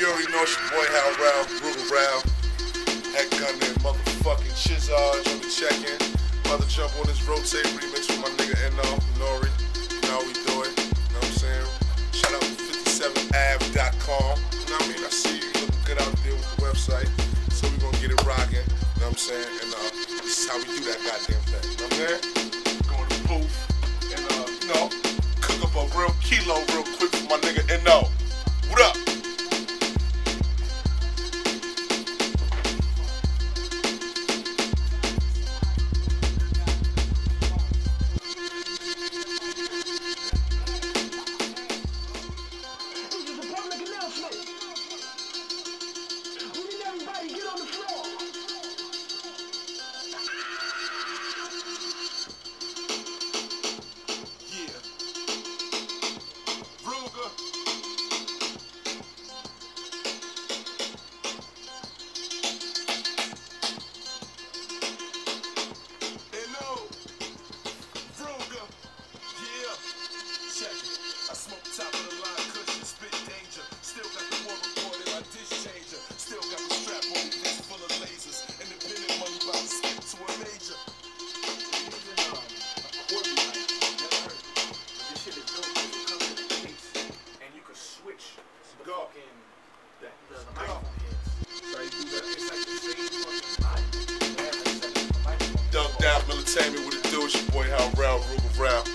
you already know it's your boy HowlRound, RubberRound. That gun there, motherfucking Chizard, on the check-in. About to jump on this Rotate remix with my nigga Nori. You know how we do it, you know what I'm saying? Shout out to 57AV.com. You know what I mean? I see you looking good out there with the website. So we're gonna get it rocking, you know what I'm saying? And this is how we do that goddamn thing, you know what I'm saying? Go to the booth and, you know, cook up a real kilo real quick for my nigga NO. What up? Dunked out, military, what it do? It's your boy HowlRound, RubberRound.